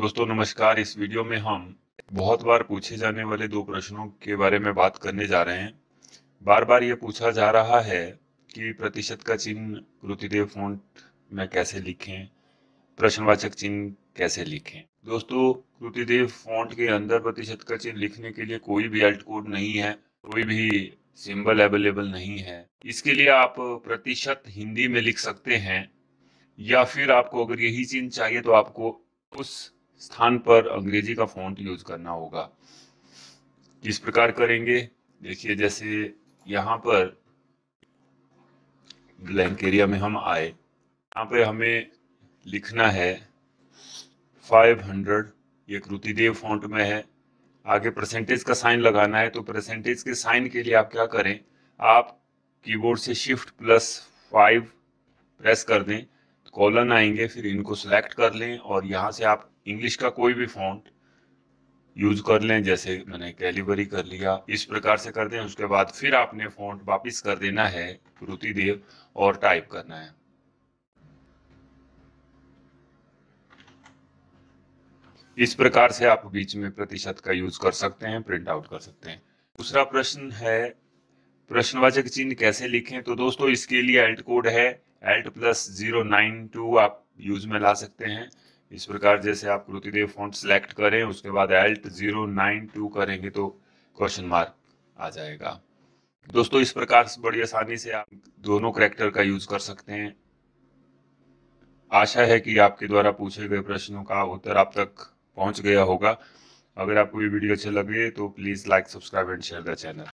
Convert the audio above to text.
दोस्तों नमस्कार। इस वीडियो में हम बहुत बार पूछे जाने वाले दो प्रश्नों के बारे में बात करने जा रहे हैं। बार बार ये पूछा जा रहा है कि प्रतिशत का चिन्ह कृति देव फॉन्ट में कैसे लिखें, प्रश्नवाचक चिन्ह कैसे लिखें। दोस्तों कृति देव फॉन्ट के अंदर प्रतिशत का चिन्ह लिखने के लिए कोई भी अल्ट कोड नहीं है, कोई भी सिंबल अवेलेबल नहीं है। इसके लिए आप प्रतिशत हिंदी में लिख सकते हैं, या फिर आपको अगर यही चिन्ह चाहिए तो आपको उस स्थान पर अंग्रेजी का फॉन्ट यूज करना होगा। किस प्रकार करेंगे देखिए, जैसे यहाँ पर ब्लैंक एरिया में हम आए, यहाँ पे हमें लिखना है 500। ये कृति देव फॉन्ट में है। आगे परसेंटेज का साइन लगाना है, तो परसेंटेज के साइन के लिए आप क्या करें, आप कीबोर्ड से शिफ्ट प्लस 5 प्रेस कर दें, कॉलन आएंगे, फिर इनको सिलेक्ट कर लें और यहाँ से आप इंग्लिश का कोई भी फॉन्ट यूज कर लें। जैसे मैंने कैलिबरी कर लिया, इस प्रकार से कर दें। उसके बाद फिर आपने फॉन्ट वापस कर देना है कृति देव और टाइप करना है। इस प्रकार से आप बीच में प्रतिशत का यूज कर सकते हैं, प्रिंट आउट कर सकते हैं। दूसरा प्रश्न है प्रश्नवाचक चिन्ह कैसे लिखें। तो दोस्तों इसके लिए अल्ट कोड है, Alt प्लस 092 आप यूज में ला सकते हैं। इस प्रकार जैसे आप कृति देव फॉन्ट सेलेक्ट करें, उसके बाद Alt 092 करेंगे तो क्वेश्चन मार्क आ जाएगा। दोस्तों इस प्रकार से बड़ी आसानी से आप दोनों कैरेक्टर का यूज कर सकते हैं। आशा है कि आपके द्वारा पूछे गए प्रश्नों का उत्तर आप तक पहुंच गया होगा। अगर आपको ये वीडियो अच्छा लगे तो please like, subscribe and share the channel.